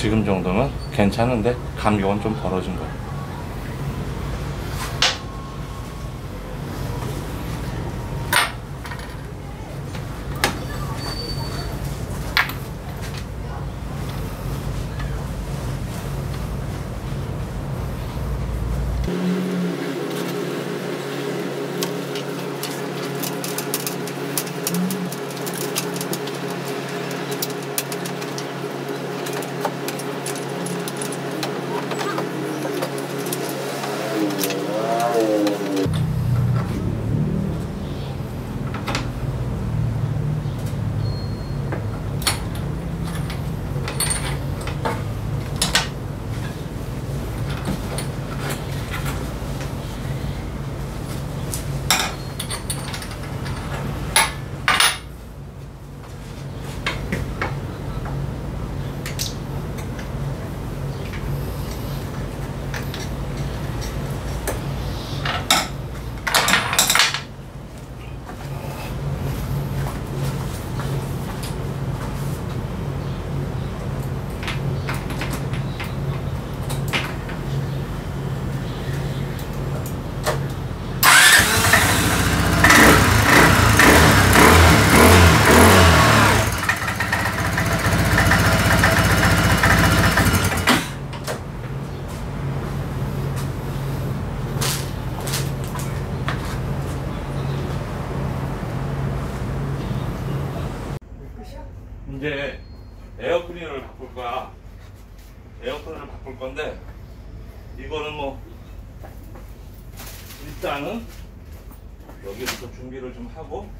지금 정도는 괜찮은데 감격은 좀 벌어진 거예요. 이제 에어클리너를 바꿀 거야. 에어컨을 바꿀 건데, 이거는 뭐 일단은 여기부터 준비를 좀 하고